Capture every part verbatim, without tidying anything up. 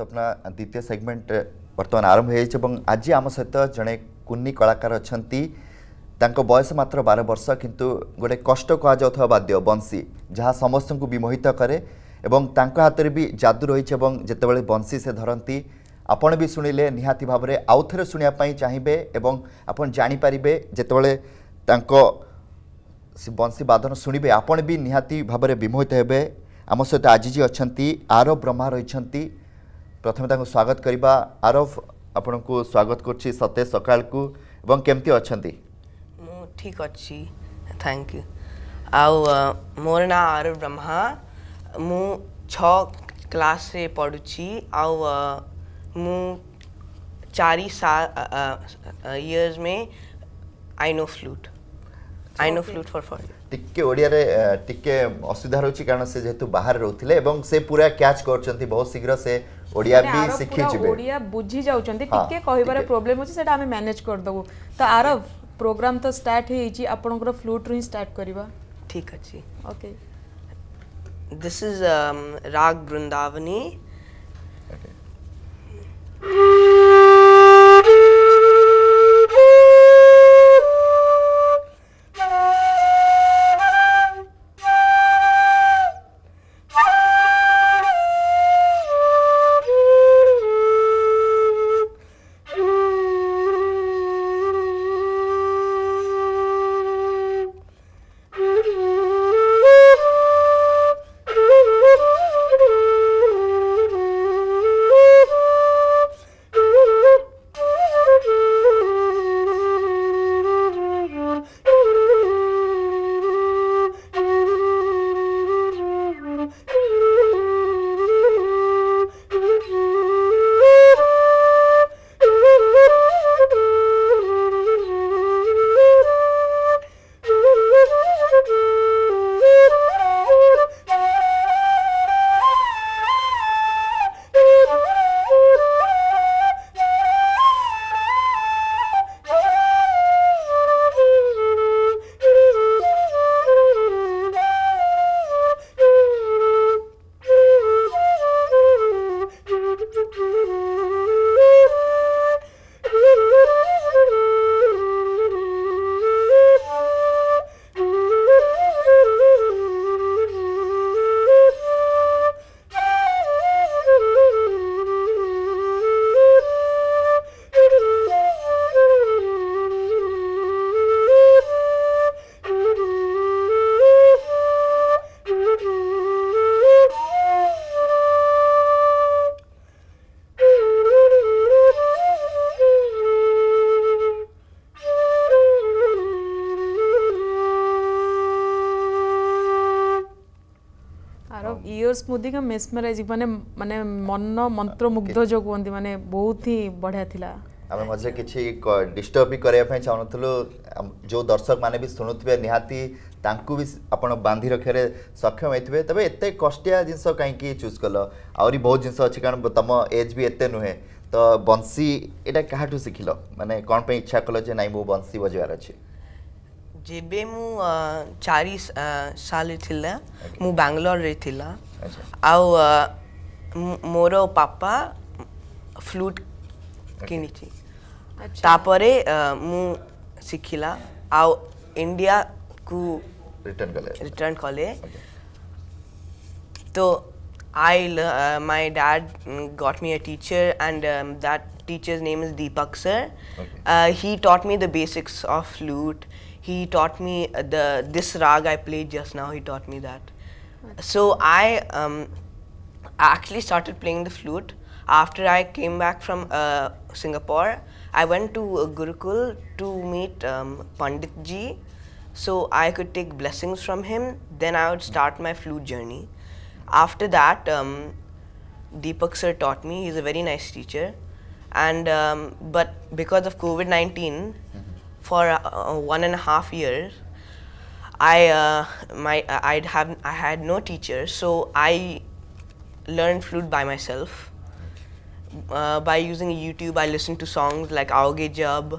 अपना द्वितीय सेगमेंट वर्तमान आरंभ हो आज आम सहित जड़े कुन्नी कलाकार अच्छा बयस मात्र बार वर्ष किंतु गोटे कष्ट कहुवा वाद्य बंशी जहाँ समस्त को विमोहित करे एवं तांका हाथ में भी जादू रही है और जितेबाला बंशी से धरती आपण भी शुणिले निहाती भाव में आउ थे शुणापी चाहिए और आपन जापरें जितेबाला बंशी बादन शुणे आपण भी निहाती भाव में विमोहित होबे। आम सहित आज जी अच्छा आरव ब्रह्मा रही प्रथम स्वागत करवा। आरव आपण को स्वागत कर सते सकाल को एवं केमती अच्छा मु ठीक अच्छी थैंक यू। आउ मोर ना आरव ब्रह्मा मु छो क्लास रे पढ़ुची आउ मु चारी साल इयर्स में I know flute I know flute for for टिके ओडिया रे टिके असुविधा रहउची कारण से जेतु बाहर रहउथिले एवं से पूरा कैच करचंती बहुत शीघ्र से ओडिया भी सिखि जिबे ओडिया बुझी जाउचंती टिके कहिबार प्रॉब्लम होची सेटा हमें मैनेज कर दबो। तो आरव प्रोग्राम तो स्टार्ट हेई छी आपनकर फ्लूट रो स्टार्ट करबा ठीक अछि ओके। दिस इज राग वृंदावनी स्मूदी का मेस्मराइज माने माने मन मंत्र मुग्ध जो कोंदी माने बहुत ही बढ़िया थिला। हमें मजे किछि डिस्टर्ब भी करे पय चाहनथलो जो दर्शक माने भी सुनुतबे निहाती तांकु भी आपण बांधी रखरे सक्षम हेतबे तबे एते कष्टिया जिंस काई की चूज कलो आउरी बहुत जिंस अछि कारण तम एज भी एते नहे तो बंसी एटा काहाटू सिखिलो माने कोन पय इच्छा कलो जे नाइ मो बंसी बजवार अछि जेबे मु चारि साल थिला मु बैंगलोर रे थिला आउ मोरो पापा फ्लूट किनिची तापरे मु सिखिला आउ इंडिया को रिटर्न कले रिटर्न कले तो I my dad got me a teacher and that teacher's name is Deepak sir. He taught me the basics of flute. He taught me the this rag I played just now. He taught me that, so I um, actually started playing the flute after I came back from uh, Singapore. I went to uh, Gurukul to meet um, Pandit Ji, so I could take blessings from him. Then I would start my flute journey. After that, um, Deepak sir taught me. He's a very nice teacher, and um, but because of COVID nineteen. For uh, one and a half years, I uh, my I'd have I had no teacher, so I learned flute by myself uh, by using YouTube. I listened to songs like "Aoge Jab,"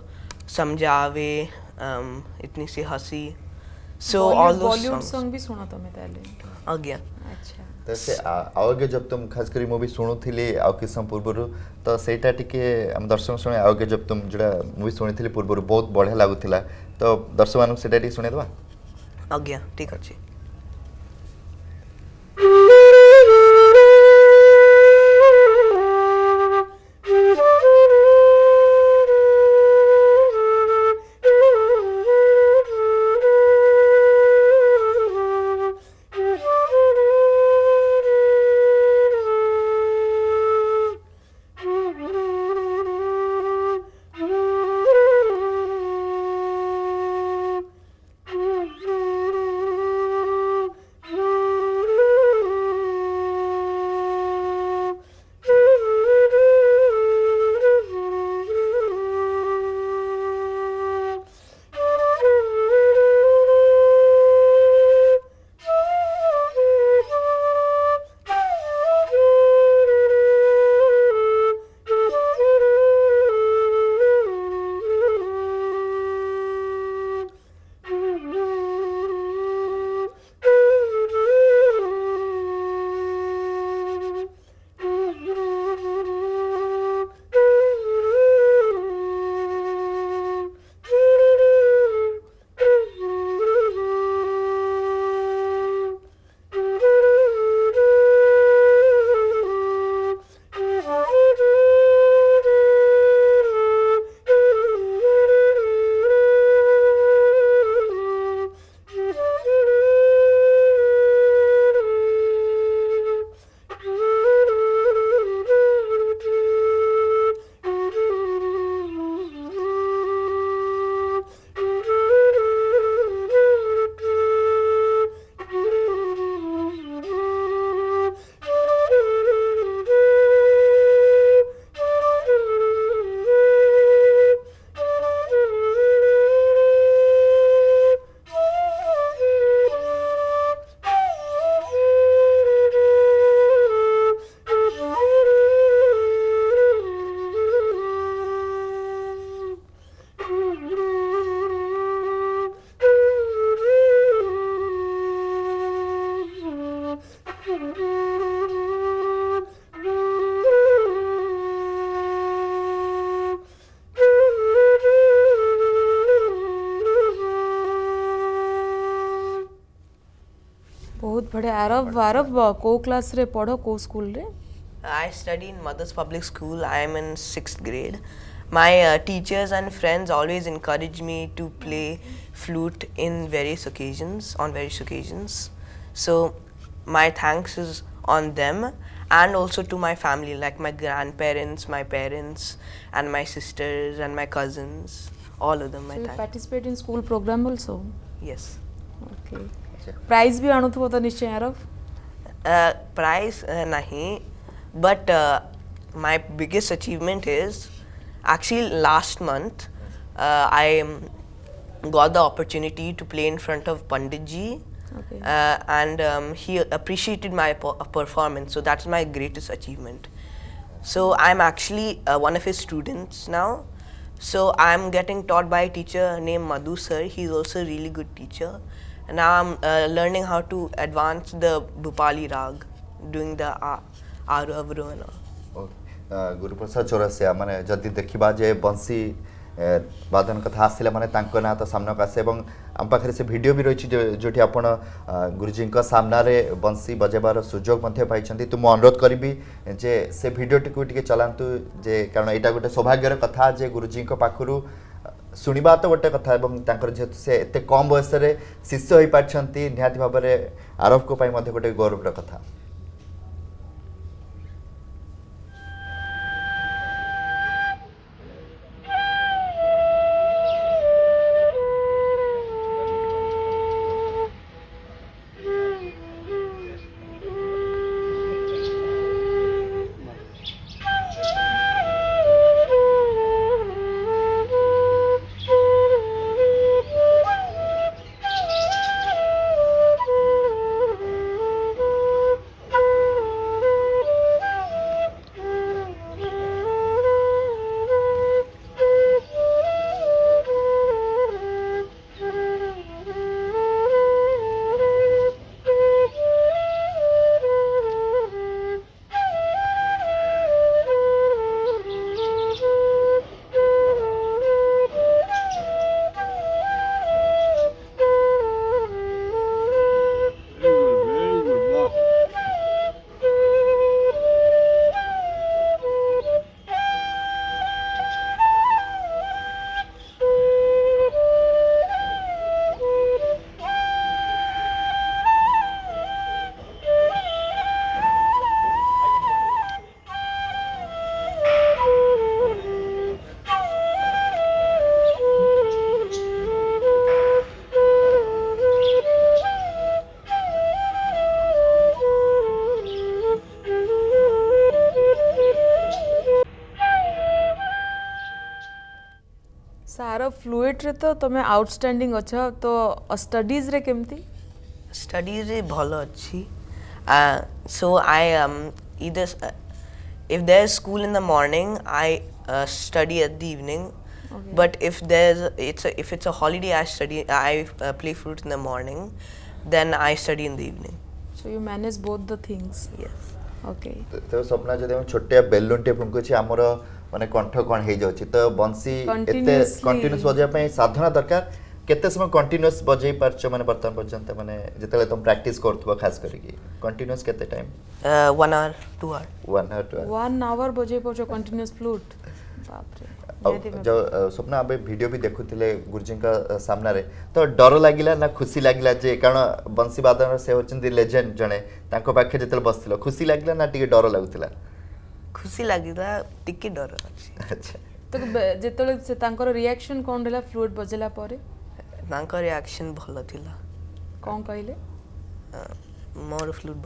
"Samjhave," um, "Itni Si Hasi." So all those songs. Bollywood song भी सुना था मैं ताले. Again. तसे आगे जब तुम खास करी मूवी सुनु थिले आउ किसम पूर्वरु तो सेटा टिके हम दर्शक सुने आगे जब तुम जड़ा मूवी सुनि थिले पूर्वरु बहुत बढ़िया लागु थिला तो दर्शक मानु सेटा टिके सुने दवा आज्ञा ठीक अछि Aarav, Aarav, ko class re padho, ko school re? I study in Mother's Public School. I am in sixth grade. My uh, teachers and friends always encourage me to play flute in various occasions, on various occasions. So my thanks is on them and also to my family, like my grandparents, my parents, and my sisters and my cousins, all of them. So my you thanks. Participate in school program also? Yes. Okay. Price भी आनु तो निश्चय Aarav? Price नहीं, but uh, my biggest achievement is actually last month uh, I got the opportunity to play in front of Pandit Ji, okay. uh, and um, he appreciated my performance. So that's my greatest achievement. So I'm actually uh, one of his students now. So I'm getting taught by a teacher named Madhu sir. He's also a really good teacher. Now I'm uh, learning how to advance the Bhupali rag, doing the Aaru Aaru and all. Guru Prasad Chaurasiya, I mean, when we see Banshi, Badhan Katha, I mean, Tankona, the Samna Kase, and I'm talking about video which we have seen from Guruji, Samna, Banshi, Bajabar, Sujog, Manthe, Bhai Chanti. You must also be aware of this video. Because this is a very good Katha, Guruji Pakuru. सुनी बात वटे कथा एवं तांकर जेतु से एते कम बयस रे शिष्य होई पाछंती निहाति भाव रे आरव को पाई मध्ये गोटे गौरव रे कथा fluid रे तो तुम्हें outstanding अच्छा तो studies रे किम्ती? Studies रे बहुत अच्छी. So I um either uh, if there's school in the morning, I uh, study at the evening. Okay. But if there's it's a, if it's a holiday, I study. I uh, play flute in the morning, then I study in the evening. So you manage both the things. Yes. Okay. तो सपना जो देखो छोटे balloon tape उनको चाहिए आमरा माने कंठो कौन है जो चाहिए तो बंसी इतने continuous बजाय पे साधना दरकार कितने समय continuous बजाय पर जो माने बर्तन बजान तो माने जितने तुम practice करते हो खास करेगी continuous कितने time one hour two hour one hour two hour one hour बजाय पर जो continuous flute जो सपना अबे वीडियो भी देखो तिले गुरुजी का सामना रे तो डरो लगिला ना खुशी लगिला जे कारण बंसी बादन से होचंदी लेजेंड जने ताको पाखे जतल बसथिलो खुशी लगिला ना टिके डरो लागुतिला खुशी लागिला टिके डरो अच्छा तो जतल से तांकर रिएक्शन कोन रहला फ्लूइड बजेला पारे तांकर रिएक्शन भलो थिला कोन कहले मोर फ्लूइड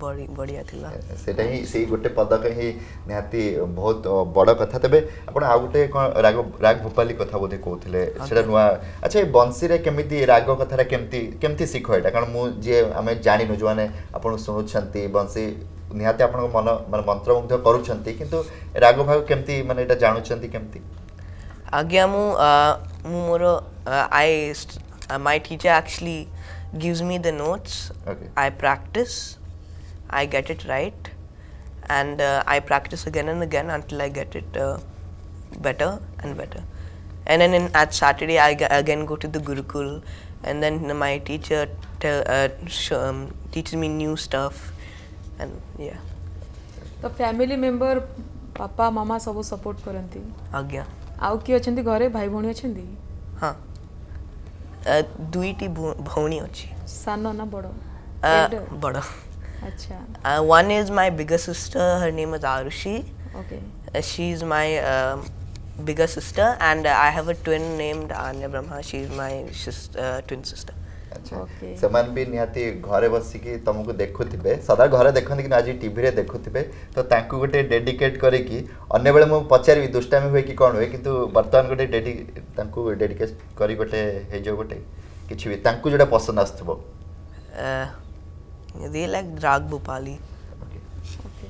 बड़ी बढ़िया थिला सेटा ही सेही गोटे पद कहि नेहाती बहुत बड़ कथा तबे आपण आ गोटे राग राग भोपाली कथा बोधे कहथिले सेटा नुआ अच्छा ए बंसी रे केमिति राग कथा रे केमिति केमिति सिखो एटा कारण मु जे हमें जानि न जोने आपण सुनु छंती बंसी नेहाती आपण मन मन मंत्रमुग्ध करू छंती किंतु राग भाग केमिति माने एटा जानु छंती केमिति आज्ञा मु मु मोर I my teacher actually gives me the notes. Okay. I practice, I get it right, and uh, I practice again and again until I get it uh, better and better. And then in, at Saturday, I again go to the Gurukul, and then my teacher tell, uh, um, teaches me new stuff, and yeah. The family member, Papa, Mama, sabu support karanti. Agya. Aau ki achindi ghare bhai bhoni achindi. Huh. दुईटी भौनी अच्छी सानो ना बड़ो बड़ो अच्छा one is my bigger sister her name is Arushi okay she is my bigger sister and I have a twin named Ananya Brahma she is my twin sister अच्छा समान भी निहाती घरे बसी की तुमको देखुथिबे सदा घरे देखथि कि आज टीवी रे देखुथिबे तो तांको गोटे डेडिकेट करे कि अन्य बेले म पचारबी दुष्टामी होय कि कोन होय किंतु वर्तमान गोटे डेडी तांको डेडिकेट करी गोटे हे जो गोटे किछ भी तांको जोडा पसंद आस्थबो अ दे लाइक राग भोपाली ओके ओके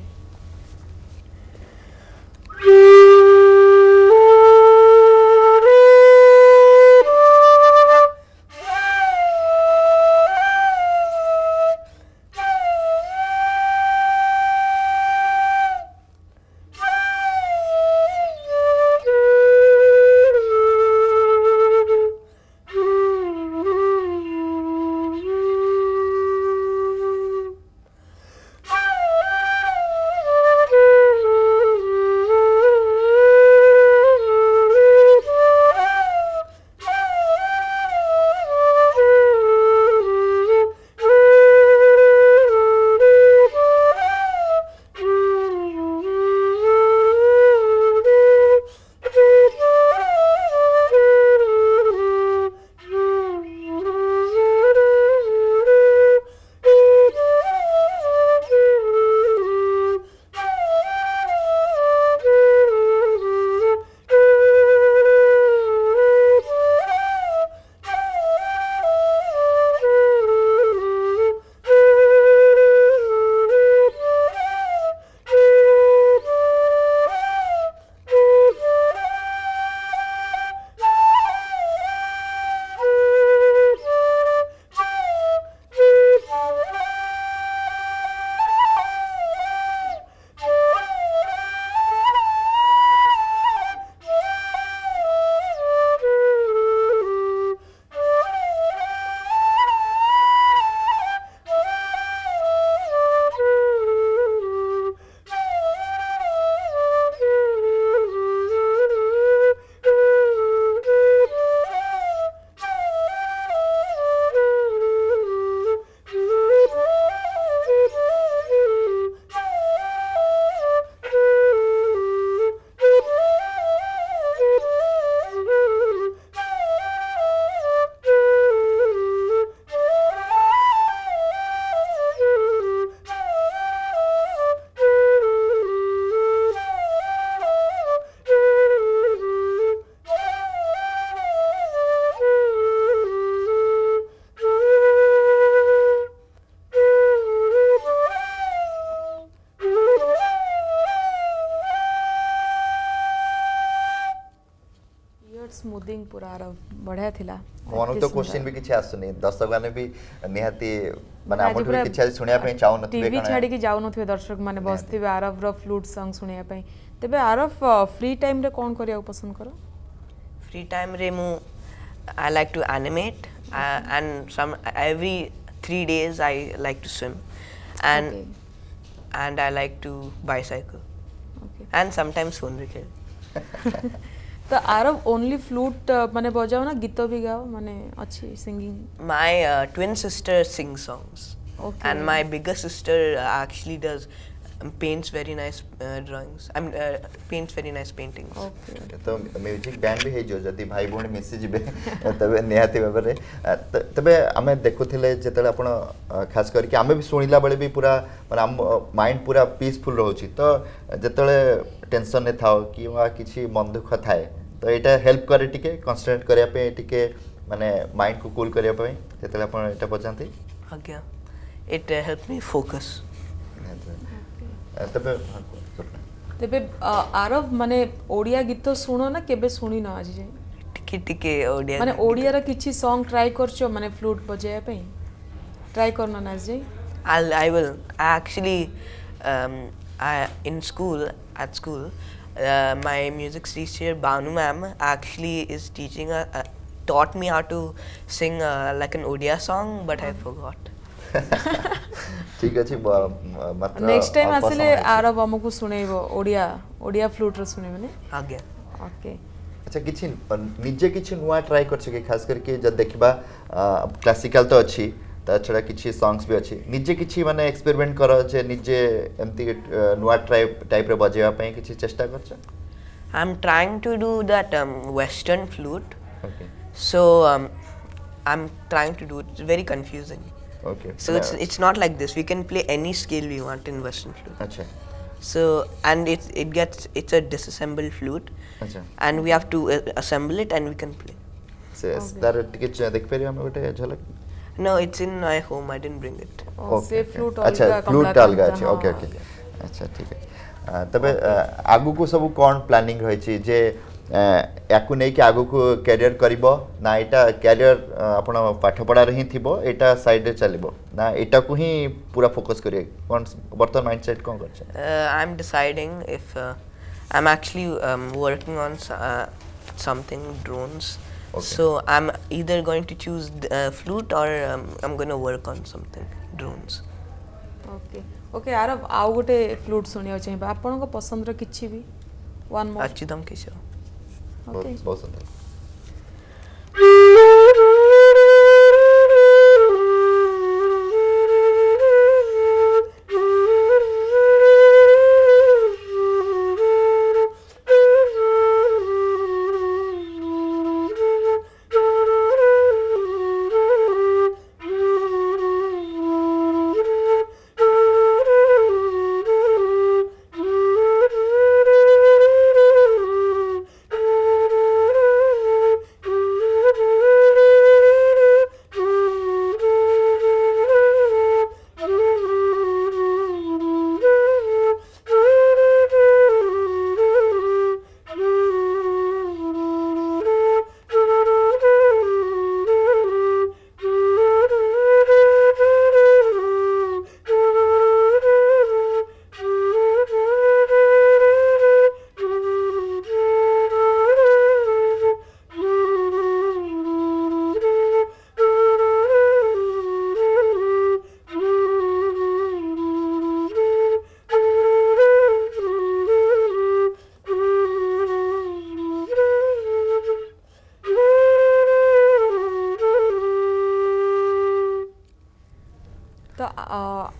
पूरा आरव बढ़िया थिला कोनो तो क्वेश्चन भी किछ आसुनी दर्शक माने भी निहाती माने हमर भी किछ सुनिया पे चाहू नथिबे टीवी छाडी के जाउ नथिबे दर्शक माने बसथिबे आरव रो फ्लूट सॉन्ग सुनिया पे तबे आरव फ्री टाइम रे कोन करिया पसंद करो फ्री टाइम रे मु I like to animate and some every three days I like to swim and okay. and I like to bicycle okay. and sometimes phone bhi khel तो आरव ओनली फ्लूट माने बजाओ ना गीत भी गाओ माने अच्छी singing my twin sister sing songs and my bigger sister actually does paints very nice drawings I mean paints very nice paintings okay तो म्यूजिक बैंड भी है जो यदि भाई बहन मैसेज बे तबे निहाती बारे तबे हमें देखुथिले जेतले आपण खास करके हमें भी सुनिला बेले भी पूरा माइंड पूरा पीसफुल रहउची तो जेतले टेंशन ने थाओ कि वा किछि मन दुख थाए तो एटा हेल्प करे टिके कंसंट्रेट करिया पे टिके माने माइंड को कूल करिया पे जेतले आपण एटा बजांती आज्ञा इट हेल्प मी फोकस तबे तबे आरव माने ओडिया गीत सुनो ना केबे सुनी ना आज जे टिके टिके ओडिया माने ओडिया रा किछि सॉन्ग ट्राई करछो माने फ्लूट बजाया पे ट्राई करना ना आज जे I I will actually I in school at school my music teacher Banu ma'am actually is teaching taught me how to sing like an Odia song but I forgot ठीक अछि मात्र नेक्स्ट टाइम आसले आरो बमको सुनेबो ओडिया ओडिया फ्लूट रो सुने माने आज्ञा ओके अच्छा किछि निजे किछि नवा ट्राई करछ के खास करके जब देखबा क्लासिकल तो अछि त छडा किछि सॉन्ग्स भी अछि निजे किछि माने एक्सपेरिमेंट करो जे निजे एम्ति नवा ट्राई टाइप रे बजेबा पई किछि चेष्टा करछ I am trying to do that western flute okay so I am trying to do it's very confusing Okay. So it's it's not like this. We can play any scale we want in Western flute. Achha. So and it it gets it's a disassembled flute. Achha. And we have to uh, assemble it and we can play. So is that a ticket dekh pari hame gote jhalak? No, it's in my home. I didn't bring it. Oh, okay. Flute alga. Achha, flute alga achi. Okay, okay. Achha, theek hai. Tabe agu ko sabu kon planning hoichi je याकु नै कि आगु को career करबो ना एटा career आपण पाठपडा रही थिबो एटा साइड रे चलिबो ना एटा को ही पूरा फोकस करिए कोन वर्तमान माइंडसेट कोन करछ I am deciding if I am actually working on something drones so I am either going to choose flute और I am gonna work on something drones okay okay Aarav आउ गोटे फ्लूट सुनियो चाहिबा आपण को पसंद रो किछि भी वन मोर अच्छी दम किछो Okay. Both, both of them.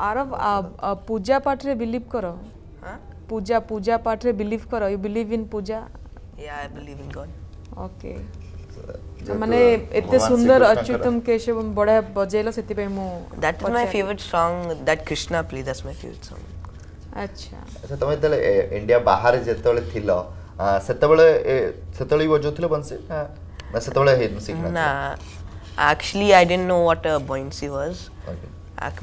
Aarav पूजा पाठ रे बिलीव करो हां पूजा पूजा पाठ रे बिलीव करो यू बिलीव इन पूजा या I believe in God okay माने इतने सुंदर अच्युतम केशवम बड़ा बजेलो सेति पे मु that is my favourite song that Krishna play that's my favourite song अच्छा अच्छा तमे तले इंडिया बाहर जेतले थिलो सेतबेले सेतले बजो थिलो बंसी ना सेतबेले हे सीखना ना actually I didn't know what a buoyancy was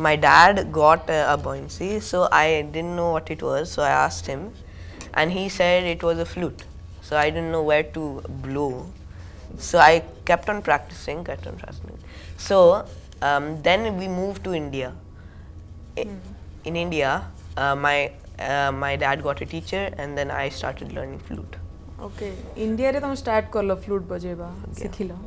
My dad got uh, a buoyancy, so I didn't know what it was. So I asked him, and he said it was a flute. So I didn't know where to blow. So I kept on practicing, kept on practicing. So um, then we moved to India. Mm. In India, uh, my uh, my dad got a teacher, and then I started learning flute. Okay, India re tum start karlo flute bajeba sikhila.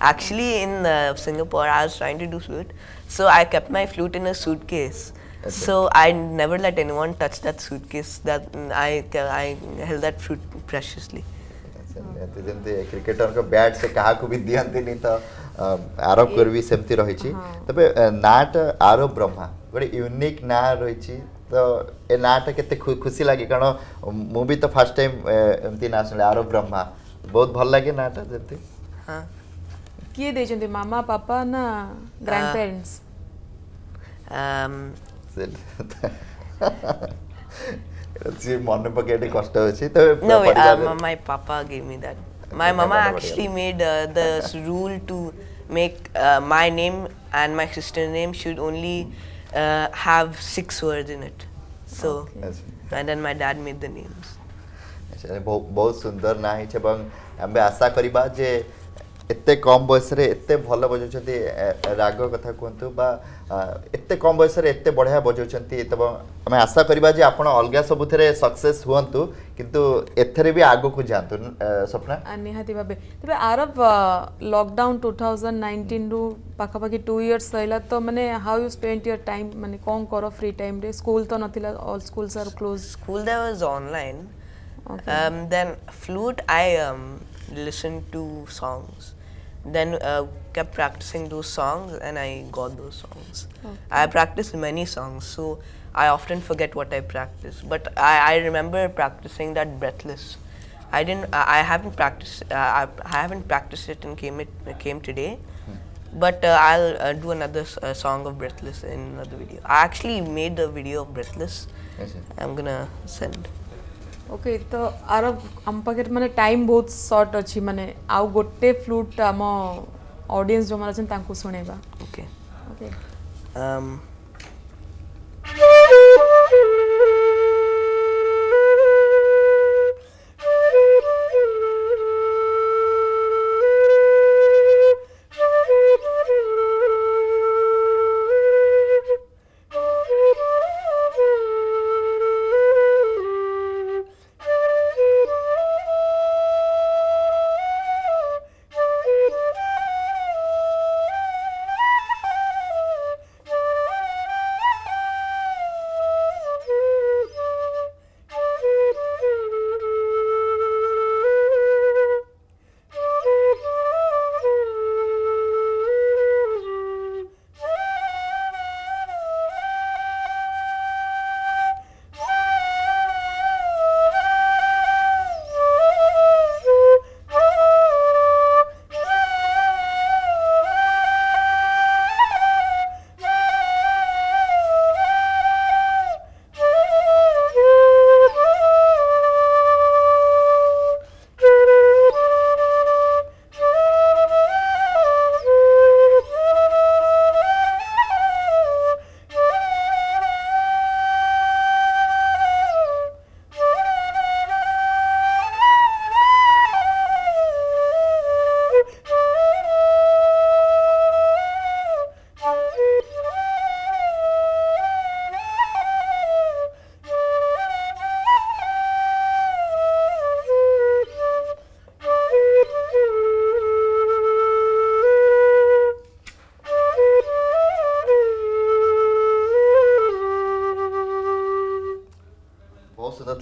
Actually, in uh, Singapore, I was trying to do flute, so I kept my flute in a suitcase. Okay. So I never let anyone touch that suitcase. That I I held that flute preciously. तो जमते cricketer का bat से कहाँ को भी ध्यान देने तो आरव कर भी समती रही ची तबे नाट आरव ब्रह्मा बड़े यूनिक ना रही ची तो ये नाट कितने खुशी लगी कारण मूवी तो फर्स्ट टाइम इम्ती नाच ले आरव ब्रह्मा बहुत भल लगे नाट जमते हाँ क्या दे जमते मामा पापा ना grandparents She monopoly cost hochi to No, uh, my papa gave me that. My mama actually made uh, the rule to make uh, my name and my sister's name should only uh, have six words in it. So okay. And then my dad made the names. अच्छा बहुत सुंदर ना ही चबांग अम्बे आशा करी बात जे इतने कम boys रे इतने भल्ला बजो चंती रागो कथा कुंतु बा इतने कम बॉयस रे इतने बढ़िया बजो चंती तब मैं आशा करीबा जी आपना अलग सबुतेरे सक्सेस हुआं तू किंतु इतने भी आगो कुछ जानतू सपना अन्यथा बाबे तबे Aarav lockdown two thousand nineteen रू पाका पाकी two years साइला तो मने how you spend your time मने कौन करो free time डे स्कूल तो नथिला all schools are closed school there was online um then flute I um listened to songs, then uh, kept practicing those songs, and I got those songs. Okay. I practiced many songs, so I often forget what I practiced. But I, I remember practicing that breathless. I didn't. I, I haven't practiced. Uh, I, I haven't practiced it and came it came today. Hmm. But uh, I'll uh, do another uh, song of breathless in another video. I actually made the video of breathless. Yes, I'm gonna send. Okay तो आरब हम pocket मने time बहुत short अच्छी मने आउ गोटे flute आमो audience जो मराचन तांकु सुनेगा ओके ओके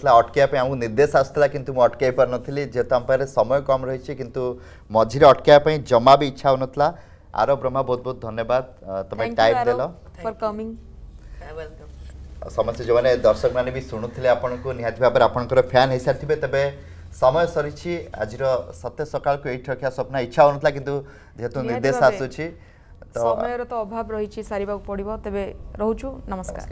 तला अटके पे आमु निर्देश आस्तला किंतु मटके पर न थली जेता हम पर समय कम रही ची किंतु मझिरे अटके पे जमा भी इच्छा होने तला आरव ब्रह्मा बहुत बहुत धन्यवाद तुम्हें टाइम देला फॉर कमिंग वेलकम समस्त जो बने दर्शक माने भी सुनो थले आपन को निहात भी अपर आपन को फैन हिसाब थी बे तबे समय सरी ची आजिरो सत्य सकाल को एक ठोकिया सपना इच्छा होने तला किंतु जेतो निर्देश आस्तु ची समय रो तो अभाव रही ची सारी बाग पड़ी बात तबे रहूँ चु नमस्कार